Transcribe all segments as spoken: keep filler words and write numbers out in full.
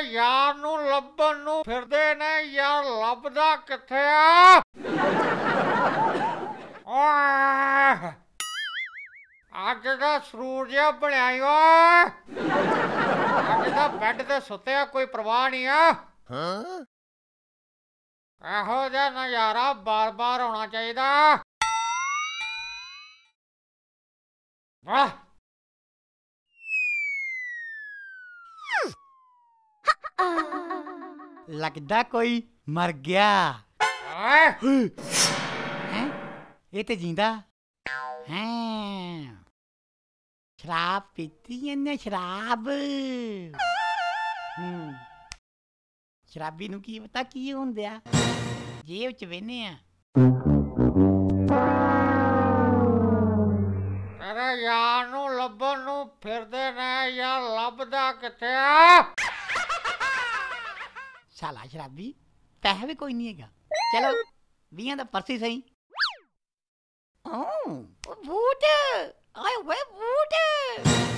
यार नू लब्बन नू फिरदे ने यार लबदा किथे आ। अज दा सरूर जिहा बणिया इ ओए। अज दा बैड ते सुत्या कोई परवाह नहीं आ। इहो जिहा नज़ारा बार बार आउणा चाहीदा। वाह लगदा कोई मर गया। हैं ये तो जींदा है। शराब पीती है ना शराब। शराबी नू की पता की होंदा जेब च बहने आ। अरे यार नू लब्बन नू फिरदे ने यार लभदा किथे आ। शाला शराबी पैसा भी कोई नहीं है। चलो बीह का परसी सही। बूट आए वे बूट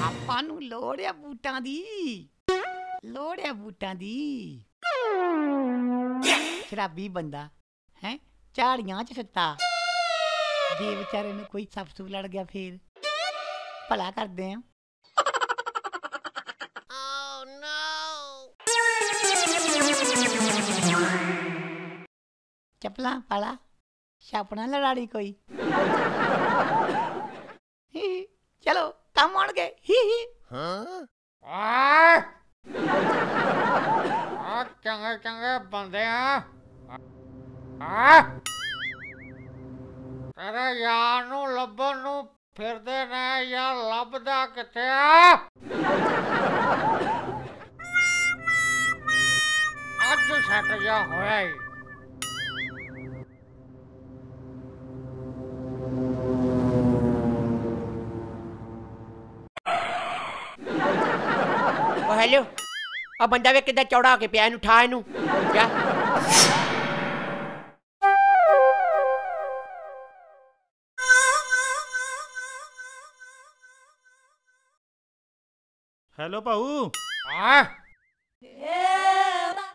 आपां नूं लोड़ है बूटां दी। लोड़ है बूटां दी। शराबी बंदा है झाड़ियां च सुत्ता। जे बेचारे नूं कोई सप सूप लड़ गया फिर भला करदे आ। चपला पाला छापना लड़ाड़ी कोई। चलो कम आन गए। चंगे चंगे बंदे तेरे यार नू लब्बन नू फिरदे ने यार लभदा किथे आ। अज सट जा होया ही। हेलो आ बंदा वे किदा चौड़ा होके पिया। इनू उठा इनू। क्या हेलो भाऊ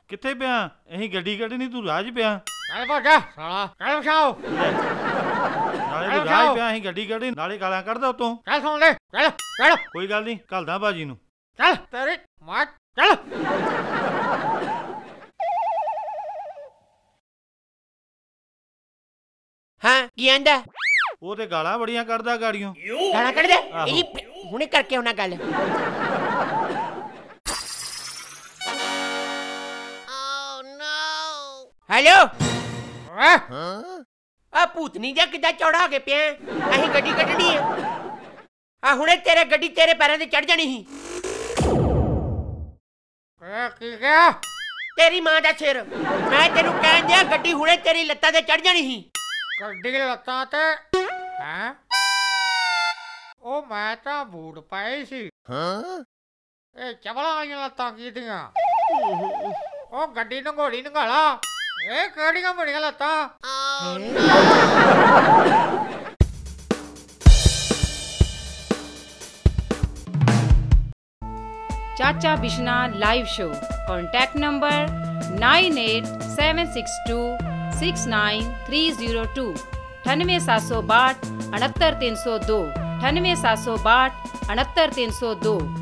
किथे पिया? अही गड्डी गड्डी नहीं तू राज पिया। चल भाजा साला चल छाओ नाले तू राज पिया। अही गड्डी गड्डी नाले गालां कढदा उतों। चल सुन ले चल चल कोई गल नहीं घलदा भाजी नू। चल तेरी मार चल। हाँ की आंदा वो ते गाला बड़ियां कढदा गाड़ियों। गाला कढदा ए हुणे करके होना गल। ओह नो हेलो हां आ भूतनी जा किदा चौड़ा होके पिया। अहीं गड्डी कढनी है। आ हुणे तेरे गड्डी तेरे पैरां ते चढ़ जानी ही। तेरी मां दा सिर मैं तेनू कहन दिया गड्डी हुणे तेरी लत्तां ते चढ़ जानी ही। गड्डी लत्तां ते हैं ओ मैं तां बूट पाए सी। हां ए चवलां वालियां लत्तां कीतियां। ओ गड्डी नंगोड़ी नंगाला ए केड़ियां बड़ियां लत्तां। चाचा Bishna live show. Contact number nine eight seven six two six nine three zero two. अठानवे सात सौ बाहठ अठहत्तर तीन सौ दो। अठानवे सात सौ बाहठ अठहत्तर तीन सौ दो।